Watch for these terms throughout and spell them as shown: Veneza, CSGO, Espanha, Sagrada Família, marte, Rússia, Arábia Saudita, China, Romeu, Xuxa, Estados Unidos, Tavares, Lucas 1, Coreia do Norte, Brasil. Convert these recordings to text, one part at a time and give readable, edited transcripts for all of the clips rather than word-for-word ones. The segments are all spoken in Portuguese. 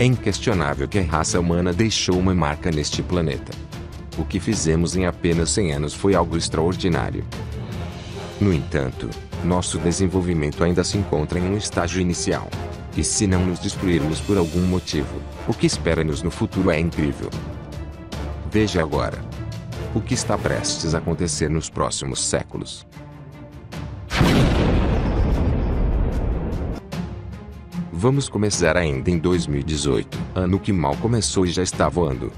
É inquestionável que a raça humana deixou uma marca neste planeta. O que fizemos em apenas 100 anos foi algo extraordinário. No entanto, nosso desenvolvimento ainda se encontra em um estágio inicial. E se não nos destruirmos por algum motivo, o que espera-nos no futuro é incrível. Veja agora o que está prestes a acontecer nos próximos séculos. Vamos começar ainda em 2018, ano que mal começou e já está voando.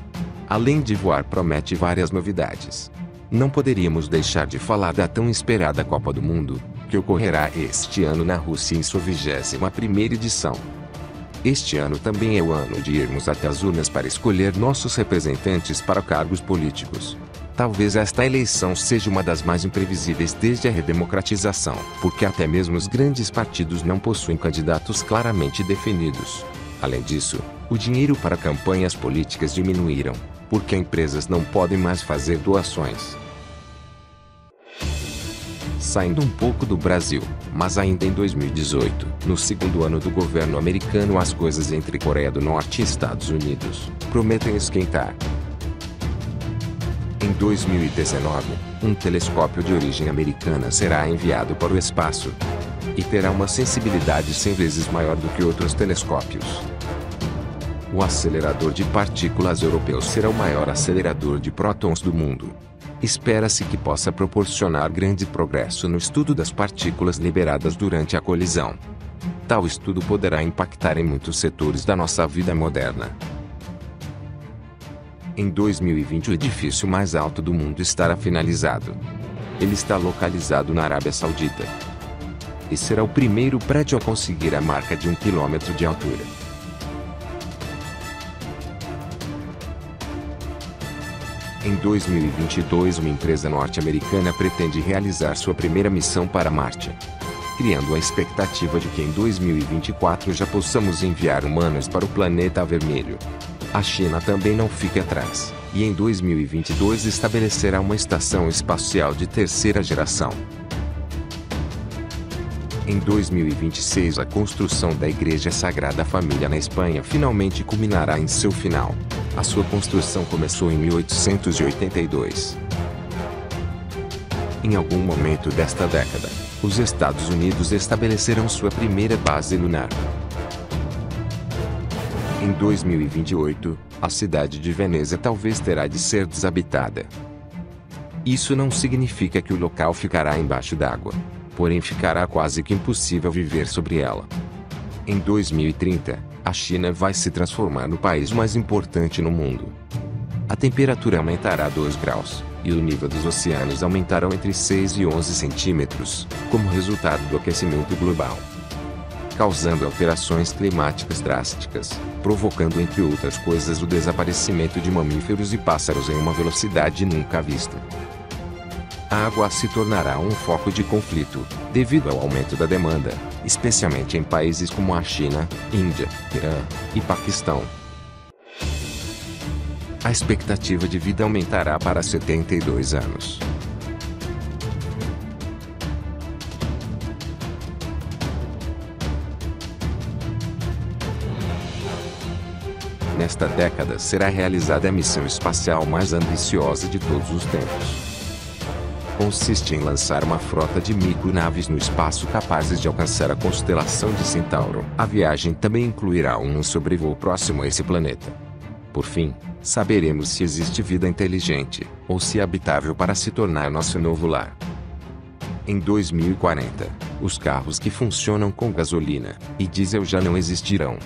Além de voar, promete várias novidades. Não poderíamos deixar de falar da tão esperada Copa do Mundo, que ocorrerá este ano na Rússia em sua 21ª edição. Este ano também é o ano de irmos até as urnas para escolher nossos representantes para cargos políticos. Talvez esta eleição seja uma das mais imprevisíveis desde a redemocratização, porque até mesmo os grandes partidos não possuem candidatos claramente definidos. Além disso, o dinheiro para campanhas políticas diminuíram, porque empresas não podem mais fazer doações. Saindo um pouco do Brasil, mas ainda em 2018, no segundo ano do governo americano, as coisas entre Coreia do Norte e Estados Unidos prometem esquentar. Em 2019, um telescópio de origem americana será enviado para o espaço e terá uma sensibilidade 100 vezes maior do que outros telescópios. O acelerador de partículas europeu será o maior acelerador de prótons do mundo. Espera-se que possa proporcionar grande progresso no estudo das partículas liberadas durante a colisão. Tal estudo poderá impactar em muitos setores da nossa vida moderna. Em 2020, o edifício mais alto do mundo estará finalizado. Ele está localizado na Arábia Saudita e será o primeiro prédio a conseguir a marca de 1 km de altura. Em 2022, uma empresa norte-americana pretende realizar sua primeira missão para Marte, criando a expectativa de que em 2024 já possamos enviar humanos para o planeta vermelho. A China também não fica atrás, e em 2022 estabelecerá uma estação espacial de 3ª geração. Em 2026, a construção da Igreja Sagrada Família na Espanha finalmente culminará em seu final. A sua construção começou em 1882. Em algum momento desta década, os Estados Unidos estabelecerão sua primeira base lunar. Em 2028, a cidade de Veneza talvez terá de ser desabitada. Isso não significa que o local ficará embaixo d'água, porém ficará quase que impossível viver sobre ela. Em 2030, a China vai se transformar no país mais importante no mundo. A temperatura aumentará 2 graus, e o nível dos oceanos aumentará entre 6 e 11 centímetros, como resultado do aquecimento global, causando alterações climáticas drásticas, provocando, entre outras coisas, o desaparecimento de mamíferos e pássaros em uma velocidade nunca vista. A água se tornará um foco de conflito, devido ao aumento da demanda, especialmente em países como a China, Índia, Irã e Paquistão. A expectativa de vida aumentará para 72 anos. Nesta década será realizada a missão espacial mais ambiciosa de todos os tempos. Consiste em lançar uma frota de micronaves no espaço capazes de alcançar a constelação de Centauro. A viagem também incluirá um sobrevoo próximo a esse planeta. Por fim, saberemos se existe vida inteligente, ou se é habitável para se tornar nosso novo lar. Em 2040, os carros que funcionam com gasolina e diesel já não existirão.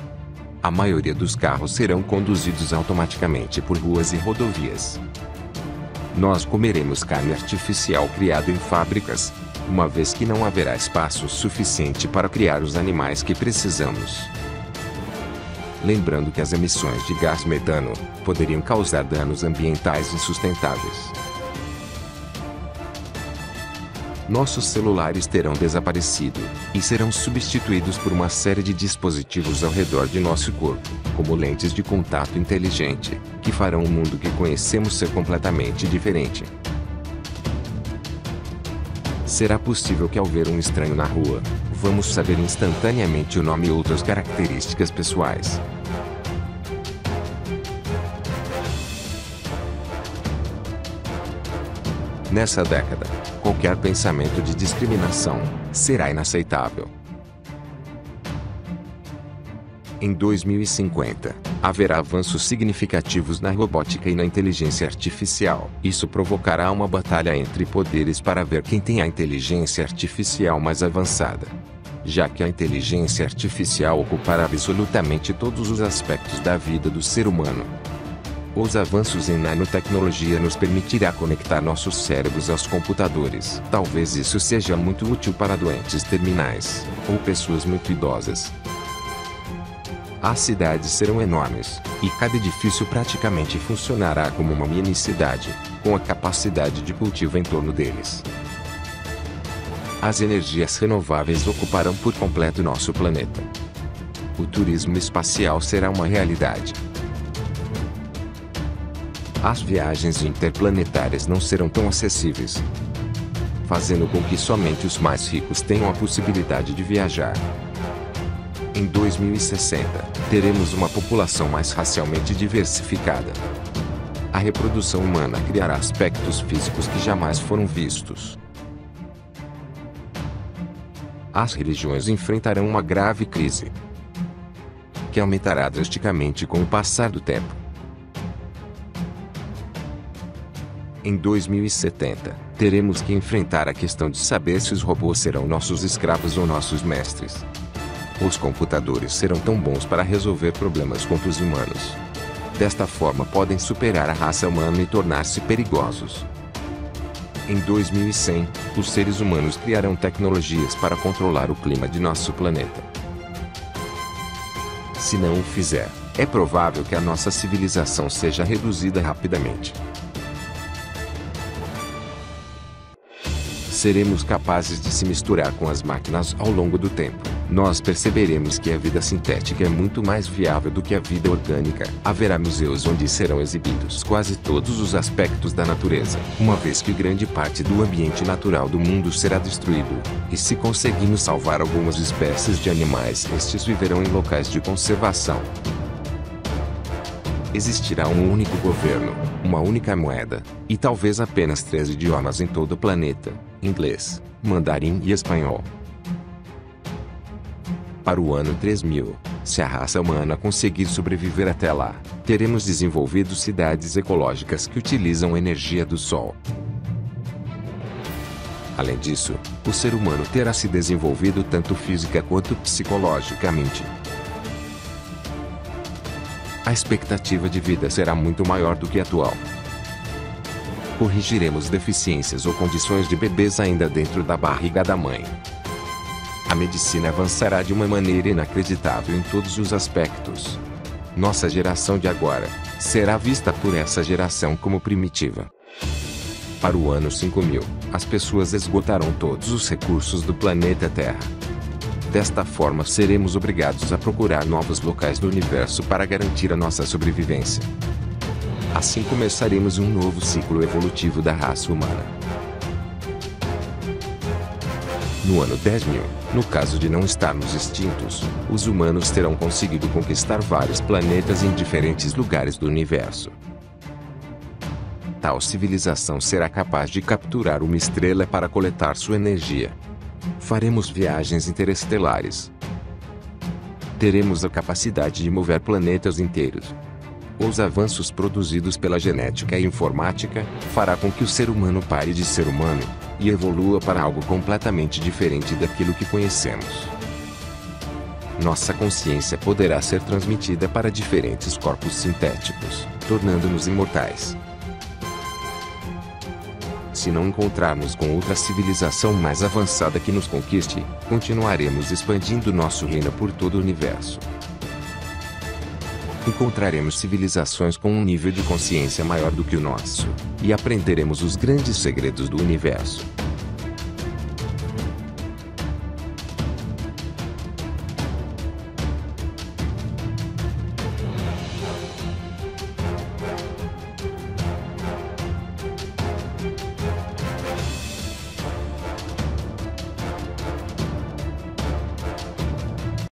A maioria dos carros serão conduzidos automaticamente por ruas e rodovias. Nós comeremos carne artificial criada em fábricas, uma vez que não haverá espaço suficiente para criar os animais que precisamos. Lembrando que as emissões de gás metano poderiam causar danos ambientais insustentáveis. Nossos celulares terão desaparecido e serão substituídos por uma série de dispositivos ao redor de nosso corpo, como lentes de contato inteligente, que farão o mundo que conhecemos ser completamente diferente. Será possível que, ao ver um estranho na rua, vamos saber instantaneamente o nome e outras características pessoais. Nessa década, qualquer pensamento de discriminação será inaceitável. Em 2050, haverá avanços significativos na robótica e na inteligência artificial. Isso provocará uma batalha entre poderes para ver quem tem a inteligência artificial mais avançada, já que a inteligência artificial ocupará absolutamente todos os aspectos da vida do ser humano. Os avanços em nanotecnologia nos permitirá conectar nossos cérebros aos computadores. Talvez isso seja muito útil para doentes terminais, ou pessoas muito idosas. As cidades serão enormes, e cada edifício praticamente funcionará como uma mini-cidade, com a capacidade de cultivo em torno deles. As energias renováveis ocuparão por completo nosso planeta. O turismo espacial será uma realidade. As viagens interplanetárias não serão tão acessíveis, fazendo com que somente os mais ricos tenham a possibilidade de viajar. Em 2060, teremos uma população mais racialmente diversificada. A reprodução humana criará aspectos físicos que jamais foram vistos. As religiões enfrentarão uma grave crise, que aumentará drasticamente com o passar do tempo. Em 2070, teremos que enfrentar a questão de saber se os robôs serão nossos escravos ou nossos mestres. Os computadores serão tão bons para resolver problemas quanto os humanos. Desta forma podem superar a raça humana e tornar-se perigosos. Em 2100, os seres humanos criarão tecnologias para controlar o clima de nosso planeta. Se não o fizer, é provável que a nossa civilização seja reduzida rapidamente. Seremos capazes de se misturar com as máquinas ao longo do tempo. Nós perceberemos que a vida sintética é muito mais viável do que a vida orgânica. Haverá museus onde serão exibidos quase todos os aspectos da natureza, uma vez que grande parte do ambiente natural do mundo será destruído. E se conseguirmos salvar algumas espécies de animais, estes viverão em locais de conservação. Existirá um único governo, uma única moeda, e talvez apenas 3 idiomas em todo o planeta: inglês, mandarim e espanhol. Para o ano 3000, se a raça humana conseguir sobreviver até lá, teremos desenvolvido cidades ecológicas que utilizam a energia do sol. Além disso, o ser humano terá se desenvolvido tanto física quanto psicologicamente. A expectativa de vida será muito maior do que a atual. Corrigiremos deficiências ou condições de bebês ainda dentro da barriga da mãe. A medicina avançará de uma maneira inacreditável em todos os aspectos. Nossa geração de agora será vista por essa geração como primitiva. Para o ano 5000, as pessoas esgotarão todos os recursos do planeta Terra. Desta forma, seremos obrigados a procurar novos locais do universo para garantir a nossa sobrevivência. Assim começaremos um novo ciclo evolutivo da raça humana. No ano 10.000, no caso de não estarmos extintos, os humanos terão conseguido conquistar vários planetas em diferentes lugares do universo. Tal civilização será capaz de capturar uma estrela para coletar sua energia. Faremos viagens interestelares. Teremos a capacidade de mover planetas inteiros. Os avanços produzidos pela genética e informática fará com que o ser humano pare de ser humano e evolua para algo completamente diferente daquilo que conhecemos. Nossa consciência poderá ser transmitida para diferentes corpos sintéticos, tornando-nos imortais. Se não encontrarmos com outra civilização mais avançada que nos conquiste, continuaremos expandindo nosso reino por todo o universo. Encontraremos civilizações com um nível de consciência maior do que o nosso, e aprenderemos os grandes segredos do universo.